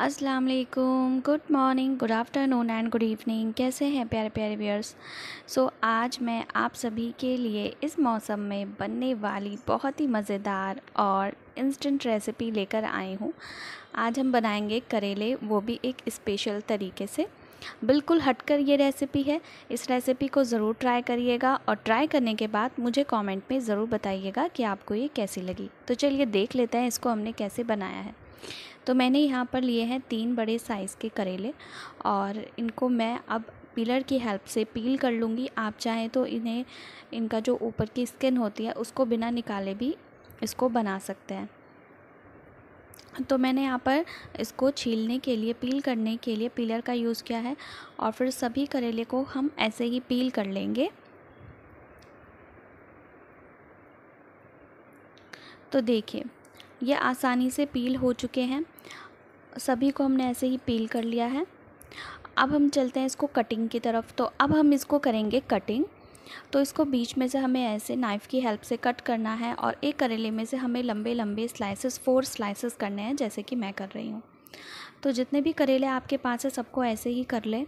अस्सलाम वालेकुम, good morning, good afternoon and good evening. कैसे हैं प्यारे प्यारे व्यूअर्स। आज मैं आप सभी के लिए इस मौसम में बनने वाली बहुत ही मज़ेदार और इंस्टेंट रेसिपी लेकर आई हूँ। आज हम बनाएंगे करेले, वो भी एक स्पेशल तरीके से। बिल्कुल हटकर ये रेसिपी है। इस रेसिपी को ज़रूर ट्राई करिएगा और ट्राई करने के बाद मुझे कमेंट में ज़रूर बताइएगा कि आपको ये कैसी लगी। तो चलिए देख लेते हैं इसको हमने कैसे बनाया है। तो मैंने यहाँ पर लिए हैं 3 बड़े साइज़ के करेले और इनको मैं अब पिलर की हेल्प से पील कर लूँगी। आप चाहें तो इनका जो ऊपर की स्किन होती है उसको बिना निकाले भी इसको बना सकते हैं। तो मैंने यहाँ पर इसको छीलने के लिए, पील करने के लिए पिलर का यूज़ किया है और फिर सभी करेले को हम ऐसे ही पील कर लेंगे। तो देखिए ये आसानी से पील हो चुके हैं, सभी को हमने ऐसे ही पील कर लिया है। अब हम चलते हैं इसको कटिंग की तरफ। तो अब हम इसको करेंगे कटिंग। तो इसको बीच में से हमें ऐसे नाइफ़ की हेल्प से कट करना है और एक करेले में से हमें लंबे लंबे स्लाइसेस 4 स्लाइसेस करने हैं, जैसे कि मैं कर रही हूँ। तो जितने भी करेले आपके पास है सबको ऐसे ही कर लें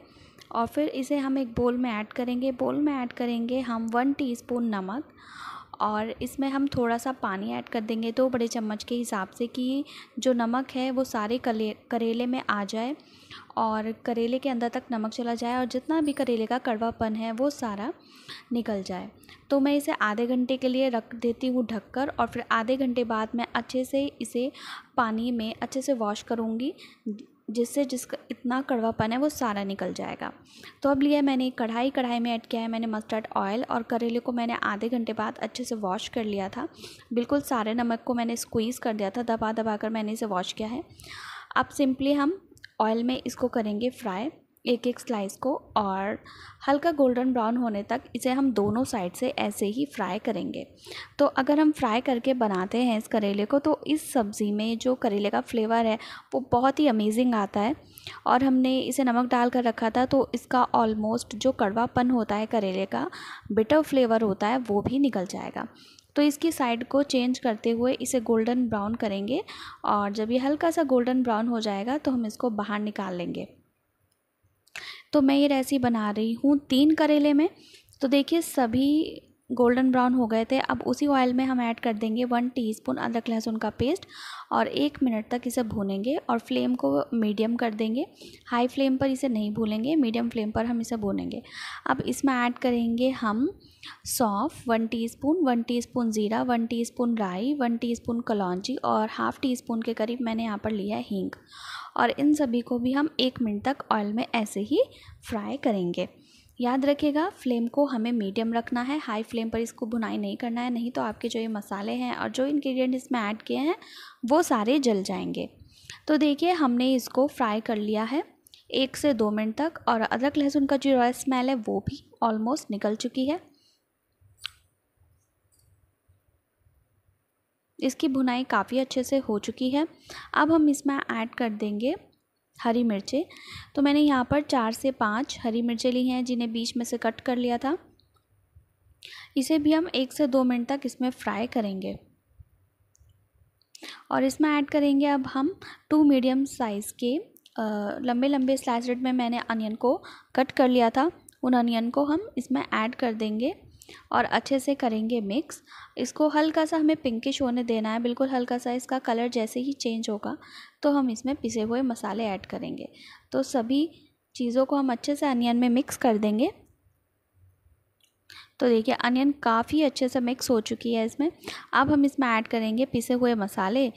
और फिर इसे हम एक बोल में ऐड करेंगे। बोल में ऐड करेंगे हम 1 टीस्पून नमक और इसमें हम थोड़ा सा पानी ऐड कर देंगे 2 बड़े चम्मच के हिसाब से, कि जो नमक है वो सारे करेले में आ जाए और करेले के अंदर तक नमक चला जाए और जितना भी करेले का कड़वापन है वो सारा निकल जाए। तो मैं इसे आधे घंटे के लिए रख देती हूँ ढककर और फिर आधे घंटे बाद मैं अच्छे से इसे पानी में अच्छे से वॉश करूँगी, जिससे जिसका इतना कड़वापन है वो सारा निकल जाएगा। तो अब लिया मैंने कढ़ाई। कढ़ाई में ऐड किया है मैंने मस्टर्ड ऑयल और करेले को मैंने आधे घंटे बाद अच्छे से वॉश कर लिया था। बिल्कुल सारे नमक को मैंने स्क्वीज़ कर दिया था, दबा दबा कर मैंने इसे वॉश किया है। अब सिंपली हम ऑयल में इसको करेंगे फ्राई, एक एक स्लाइस को, और हल्का गोल्डन ब्राउन होने तक इसे हम दोनों साइड से ऐसे ही फ्राई करेंगे। तो अगर हम फ्राई करके बनाते हैं इस करेले को तो इस सब्ज़ी में जो करेले का फ्लेवर है वो बहुत ही अमेजिंग आता है। और हमने इसे नमक डाल कर रखा था तो इसका ऑलमोस्ट जो कड़वापन होता है, करेले का बिटर फ्लेवर होता है, वो भी निकल जाएगा। तो इसकी साइड को चेंज करते हुए इसे गोल्डन ब्राउन करेंगे और जब ये हल्का सा गोल्डन ब्राउन हो जाएगा तो हम इसको बाहर निकाल लेंगे। तो मैं ये रेसिपी बना रही हूँ 3 करेले में। तो देखिए सभी गोल्डन ब्राउन हो गए थे। अब उसी ऑयल में हम ऐड कर देंगे 1 टीस्पून अदरक लहसुन का पेस्ट और 1 मिनट तक इसे भूनेंगे और फ्लेम को मीडियम कर देंगे। हाई फ्लेम पर इसे नहीं भूनेंगे, मीडियम फ्लेम पर हम इसे भूनेंगे। अब इसमें ऐड करेंगे हम सौंफ 1 टीस्पून, 1 टीस्पून ज़ीरा, 1 टीस्पून राई, 1 टीस्पून कलौंजी और हाफ़ टीस्पून के करीब मैंने यहाँ पर लिया है हींग। और इन सभी को भी हम 1 मिनट तक ऑयल में ऐसे ही फ्राई करेंगे। याद रखिएगा फ्लेम को हमें मीडियम रखना है, हाई फ्लेम पर इसको भुनाई नहीं करना है, नहीं तो आपके जो ये मसाले हैं और जो इंग्रेडिएंट इसमें ऐड किए हैं वो सारे जल जाएंगे। तो देखिए हमने इसको फ्राई कर लिया है 1 से 2 मिनट तक और अदरक लहसुन का जो रॉ स्मेल है वो भी ऑलमोस्ट निकल चुकी है। इसकी भुनाई काफ़ी अच्छे से हो चुकी है। अब हम इसमें ऐड कर देंगे हरी मिर्चें। तो मैंने यहाँ पर 4 से 5 हरी मिर्चें ली हैं जिन्हें बीच में से कट कर लिया था। इसे भी हम 1 से 2 मिनट तक इसमें फ्राई करेंगे। और इसमें ऐड करेंगे अब हम 2 मीडियम साइज़ के लंबे लंबे स्लाइस्ड में मैंने अनियन को कट कर लिया था, उन अनियन को हम इसमें ऐड कर देंगे और अच्छे से करेंगे मिक्स। इसको हल्का सा हमें पिंकिश होने देना है, बिल्कुल हल्का सा। इसका कलर जैसे ही चेंज होगा तो हम इसमें पिसे हुए मसाले ऐड करेंगे। तो सभी चीज़ों को हम अच्छे से अनियन में मिक्स कर देंगे। तो देखिए अनियन काफ़ी अच्छे से मिक्स हो चुकी है इसमें। अब हम इसमें ऐड करेंगे पिसे हुए मसाले,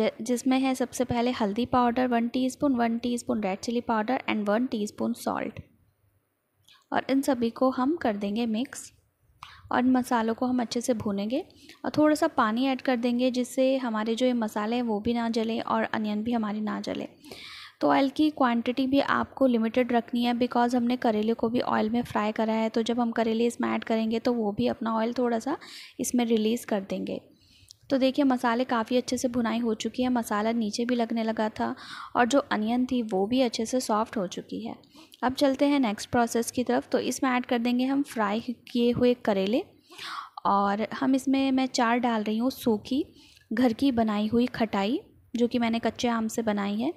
जिसमें है सबसे पहले हल्दी powder 1 teaspoon, 1 teaspoon red chilli powder and 1 teaspoon salt. और इन सभी को हम कर देंगे मिक्स और मसालों को हम अच्छे से भूनेंगे और थोड़ा सा पानी ऐड कर देंगे, जिससे हमारे जो ये मसाले हैं वो भी ना जले और अनियन भी हमारी ना जले। तो ऑयल की क्वांटिटी भी आपको लिमिटेड रखनी है, बिकॉज़ हमने करेले को भी ऑयल में फ्राई करा है। तो जब हम करेले इसमें ऐड करेंगे तो वो भी अपना ऑयल थोड़ा सा इसमें रिलीज़ कर देंगे। तो देखिए मसाले काफ़ी अच्छे से भुनाई हो चुकी है, मसाला नीचे भी लगने लगा था और जो अनियन थी वो भी अच्छे से सॉफ्ट हो चुकी है। अब चलते हैं नेक्स्ट प्रोसेस की तरफ। तो इसमें ऐड कर देंगे हम फ्राई किए हुए करेले और हम इसमें मैं 4 डाल रही हूँ सूखी घर की बनाई हुई खटाई जो कि मैंने कच्चे आम से बनाई है,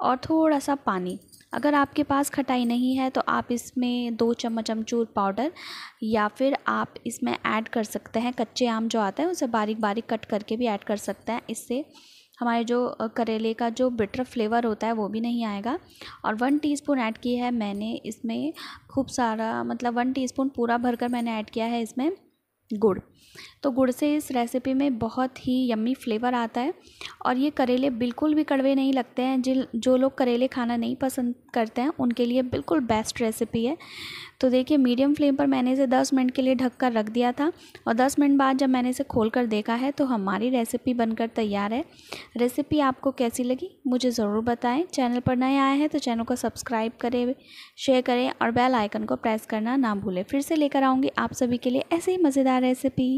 और थोड़ा सा पानी। अगर आपके पास खटाई नहीं है तो आप इसमें 2 चम्मच अमचूर पाउडर या फिर आप इसमें ऐड कर सकते हैं कच्चे आम जो आता है उसे बारीक बारीक कट करके भी ऐड कर सकते हैं। इससे हमारे जो करेले का जो बिटर फ्लेवर होता है वो भी नहीं आएगा। और 1 टीस्पून ऐड किया है मैंने इसमें, खूब सारा मतलब 1 टीस्पून पूरा भरकर मैंने ऐड किया है इसमें गुड़। तो गुड़ से इस रेसिपी में बहुत ही यम्मी फ्लेवर आता है और ये करेले बिल्कुल भी कड़वे नहीं लगते हैं। जो लोग करेले खाना नहीं पसंद करते हैं उनके लिए बिल्कुल बेस्ट रेसिपी है। तो देखिए मीडियम फ्लेम पर मैंने इसे 10 मिनट के लिए ढक कर रख दिया था और 10 मिनट बाद जब मैंने इसे खोल कर देखा है तो हमारी रेसिपी बनकर तैयार है। रेसिपी आपको कैसी लगी मुझे ज़रूर बताएं। चैनल पर नए आए हैं तो चैनल को सब्सक्राइब करें, शेयर करें और बेल आइकन को प्रेस करना ना भूलें। फिर से लेकर आऊँगी आप सभी के लिए ऐसे ही मज़ेदार रेसिपी।